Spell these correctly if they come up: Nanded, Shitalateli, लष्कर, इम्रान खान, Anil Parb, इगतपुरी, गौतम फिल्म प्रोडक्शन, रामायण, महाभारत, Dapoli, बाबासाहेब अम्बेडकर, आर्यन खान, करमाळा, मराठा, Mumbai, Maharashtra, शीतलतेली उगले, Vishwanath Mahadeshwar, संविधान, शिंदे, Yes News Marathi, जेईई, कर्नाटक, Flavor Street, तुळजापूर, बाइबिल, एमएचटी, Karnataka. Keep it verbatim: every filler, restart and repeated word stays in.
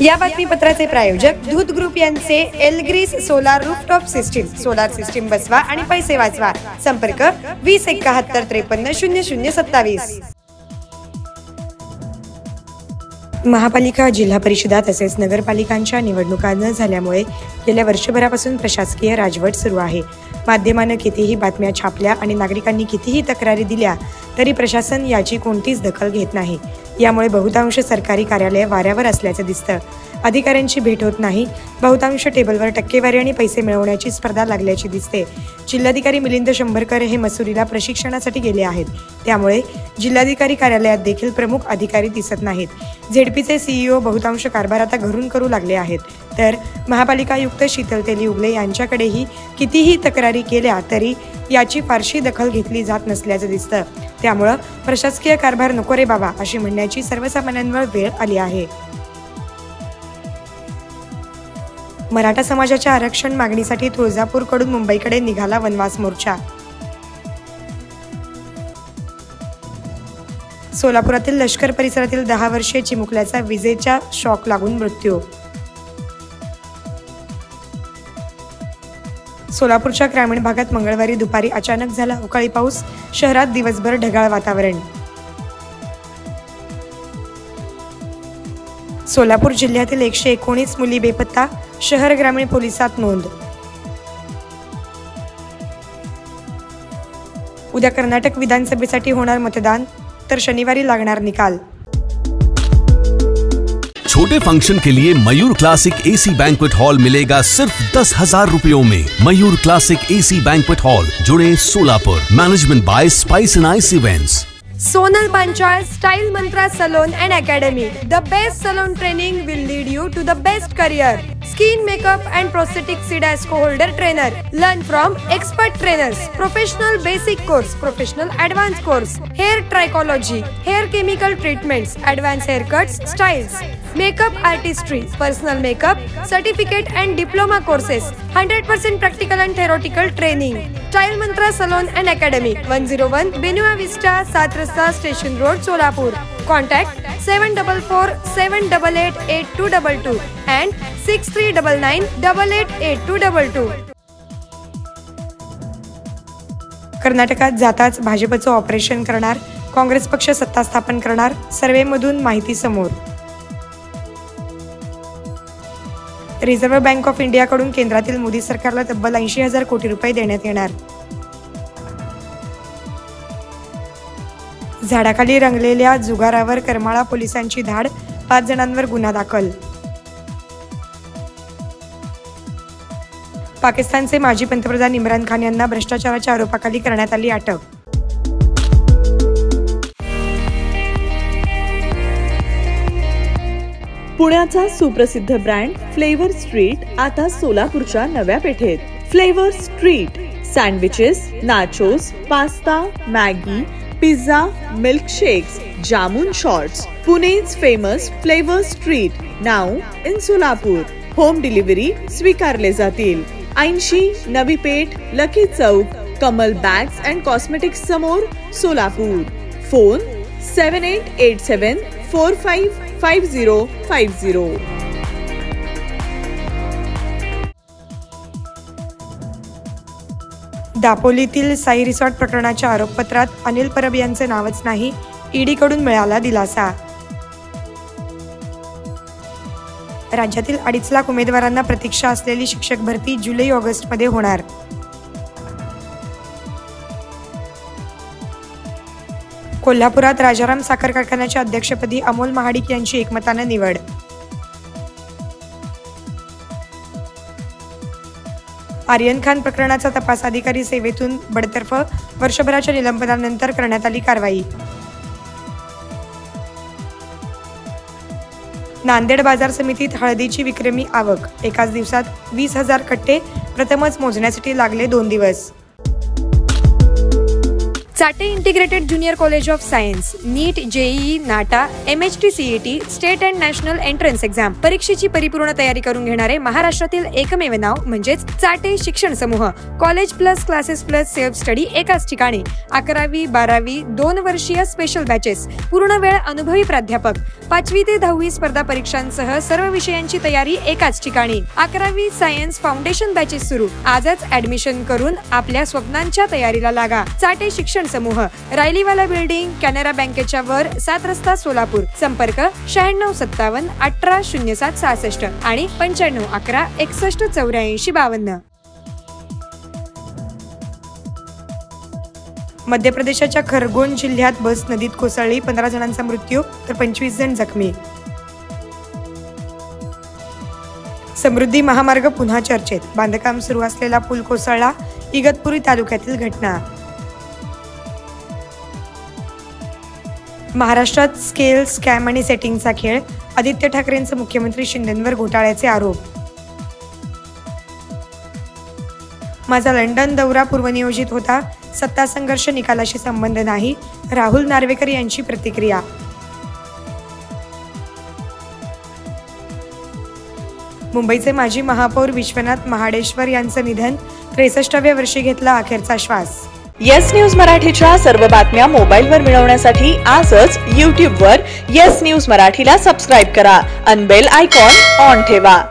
या बातमीपत्राचे प्रायोजक दूध ग्रुप यांचे एलग्रीस solar rooftop system, solar system बसवा आणि पैसे वाचवा। संपर्क वीस एक्काहत्तर त्रेपन्न शून्य शून्य सत्तावीस। महापालिका, जिल्हा परिषदा तसेच नगरपालिकांच्या निवडणुका न झाल्यामुळे गेल्या वर्षभरापासून प्रशासकीय राजवट सुरू आहे। माध्यमानं कितीही बातम्या छापल्या आणि नागरिकांनी कितीही तक्रारी दिल्या तरी प्रशासन याची कोणतीच दखल घेत नाही। यामुळे बहुतांश सरकारी कार्यालये वाऱ्यावर असल्याचं दिसतं। अधिकाऱ्यांची भेट होत नाही। बहुतांश टेबलवर टक्केवारी आणि पैसे मिळवण्याची स्पर्धा लागल्याची दिसते। जिल्हाधिकारी मिलिंद शंभरकर हे मसुरीला प्रशिक्षणासाठी गेले आहेत, त्यामुळे जिल्हाधिकारी कार्यालयात देखील प्रमुख अधिकारी दिसत नाहीत। झेडपीचे सीईओ बहुतांश कारभार आता घरून करू लागले आहेत, तर महापालिका आयुक्त शीतलतेली उगले यांच्याकडेही कितीही तक्रारी केल्या तरी याची फारशी दखल घेतली जात नसल्याचं दिसतं। त्यामुळं प्रशासकीय कारभार नको रे बाबा अशी म्हणण्याची सर्वसामान्यांवर वेळ आली आहे। मराठा समाजाच्या आरक्षण मागणीसाठी तुळजापूरकडून मुंबईकडे निघाला वनवास मोर्चा। सोलापुरातील लष्कर परिसरातील दहा वर्षीय चिमुकल्याचा विजेच्या शॉक लागून मृत्यू। सोलापूरच्या ग्रामीण भागात मंगळवारी दुपारी अचानक झाला अवकाळी पाऊस। शहरात दिवसभर ढगाळ वातावरण। सोलापूर जिल्ह्यातील एकशे एकोणीस मुली बेपत्ता, शहर ग्रामीण पोलिसात नोंद। उद्या कर्नाटक विधानसभेसाठी होणार मतदान, तर शनिवारी लागणार निकाल। छोटे फंक्शन के लिए Mayur classic AC banquet hall मिलेगा सिर्फ दस हजार रूपयों में। Mayur classic AC banquet hall, जुड़े Solapur. Management by spice events. Sonal पंचाय style mantra salon and academy, the best salon training will lead you to the best career. Skin, makeup and prosthetic CIDESCO holder trainer. Learn from expert trainers. Professional basic course, professional advance course. Hair trichology, hair chemical treatments, advance hair cuts, styles, makeup artistry, personal makeup, certificate and diploma courses. Hundred percent practical and theoretical training. Style mantra salon and academy, one O one Buena Vista, सात रस्ता, station road, Solapur. Contact seven four four seven eight eight eight two two two and six three nine nine eight eight eight two two two. कर्नाटकात जाताच भाजपचं operation करणार, काँग्रेस पक्ष सत्ता स्थापन करणार, सर्वेमधून माहिती समोर। रिझर्व्ह बँक ऑफ इंडियाकडून केंद्रातील मोदी सरकारला तब्बल ऐंशी हजार कोटी रुपये देण्यात येणार। झाडाखाली रंगलेल्या जुगारावर करमाळा पोलिसांची धाड, पाच जणांवर गुन्हा दाखल। पाकिस्तानचे माजी पंतप्रधान इम्रान खान यांना भ्रष्टाचाराच्या आरोपाखाली करण्यात आली अटक। पुण्याचा सुप्रसिद्ध ब्रँड फ्लेवर स्ट्रीट आता सोलापूरच्या नव्या पेठेत। Flavour street sandwiches, nachos, pasta, Maggi, pizza, milkshakes, jamun shots. Pune's famous flavour street now in Solapur. Home delivery स्वीकारले जातील। ऐंशी, Navi Peth, lucky Chowk, Kamal bags and cosmetics समोर, Solapur. Phone seven eight eight seven four five five zero five zero. दापोलीतील Sai resort प्रकरणाच्या आरोपपत्रात अनिल परब यांचे नावच नाही, ईडी कडून मिळाला दिलासा। राज्यातील अडीच लाख उमेदवारांना प्रतीक्षा असलेली शिक्षक भरती जुलै ऑगस्ट मध्ये होणार। कोल्हापुरात राजाराम साखर कारखान्याच्या अध्यक्षपदी अमोल महाडिक यांची एकमतानं निवड। आर्यन खान प्रकरणाचा तपास अधिकारी सेवेतून बडतर्फ, वर्षभराच्या निलंबनानंतर करण्यात आली कारवाई। नांदेड बाजार समितीत हळदीची विक्रमी आवक, एकाच दिवसात वीस हजार कट्टे, प्रथमच मोजण्यासाठी लागले दोन दिवस। Chate integrated junior college of science, NEET, जेईई, NATA, एमएचटी, CET, state and national entrance exam परीक्षेची परिपूर्ण तयारी करून घेणारे महाराष्ट्रातील एकमेव नाव म्हणजेच चाटे शिक्षण समूह. College plus classes plus self study एकाच ठिकाणी. अकरावी बारावी दोन वर्षीय स्पेशल बॅचेस, पूर्ण वेळ अनुभवी प्राध्यापक, पाचवी ते दहावी स्पर्धा परीक्षांसह सर्व विषयांची तयारी एकाच ठिकाणी. अकरावी सायन्स फाउंडेशन बॅचेस सुरू. आजच ऍडमिशन करून आपल्या स्वप्नांच्या तयारीला लागा. चाटे शिक्षण समूह, रायलीवाला बिल्डिंग, कॅनरा बँकेच्या वर, सात रस्ता, सोलापूर. संपर्क शहाण्णव सत्तावन्न अठरा शून्य सात सहासष्ट आणि पंच्याण्णव अकरा एकसष्ट चौऱ्याऐंशी बावन्न. मध्य प्रदेशाच्या खरगोन जिल्ह्यात बस नदीत कोसळली. पंधरा जणांचा मृत्यू तर पंचवीस जण जखमी. समृद्धी महामार्ग पुन्हा चर्चेत. बांधकाम सुरू असलेला पूल कोसळला. इगतपुरी तालुक्यातील घटना. महाराष्ट्रात स्केल, स्कॅम आणि सेटिंगचा खेळ. आदित्य ठाकरेंचं मुख्यमंत्री शिंदेंवर घोटाळ्याचे आरोप. माझा लंडन दौरा पूर्वनियोजित होता. सत्ता संघर्ष निकालाशी संबंध नाही, राहुल नार्वेकर यांची प्रतिक्रिया. मुंबईचे माजी महापौर विश्वनाथ महाडेश्वर यांचं निधन. त्रेसष्टाव्या वर्षी घेतला अखेरचा श्वास. येस न्यूज मराठीच्या सर्व बातम्या मोबाईलवर मिळवण्यासाठी आजच यूट्यूबवर येस न्यूज मराठीला सबस्क्राईब करा. अनबेल आयकॉन ऑन ठेवा.